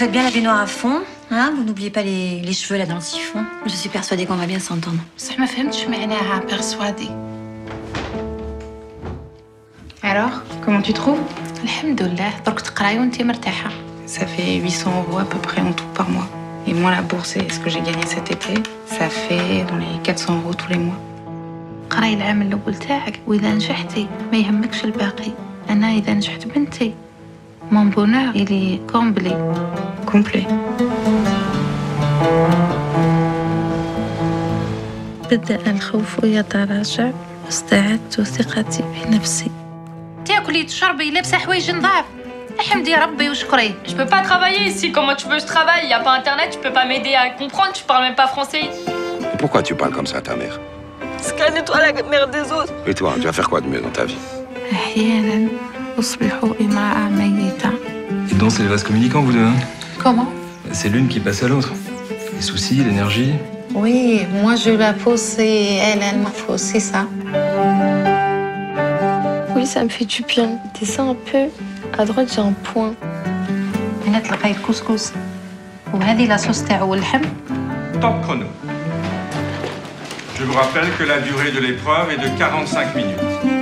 faites bien la baignoire à fond, hein? Vous n'oubliez pas les cheveux là dans le siphon. Je suis persuadée qu'on va bien s'entendre. Ça me fait un persuadée. Alors, comment tu trouves? Alhamdoulilah, ça fait 800 € à peu près en tout par mois. Et moi, la bourse, ce que j'ai gagné cet été, ça fait dans les 400 € tous les mois. Mon bonheur, il est comblé. Complet. Je peux pas travailler ici. Comment tu veux que je travaille? Y a pas internet, tu peux pas m'aider à comprendre, tu parles même pas français. Et pourquoi tu parles comme ça à ta mère? Parce qu'elle nettoie la mère des autres. Et toi, tu vas faire quoi de mieux dans ta vie? Et donc, c'est les vases communicants, vous deux, hein? Comment? C'est l'une qui passe à l'autre. Les soucis, l'énergie. Oui, moi je la pose et elle m'en c'est ça. Oui, ça me fait du bien. Descends un peu. À droite, j'ai un point. Top chrono. Je vous rappelle que la durée de l'épreuve est de 45 minutes.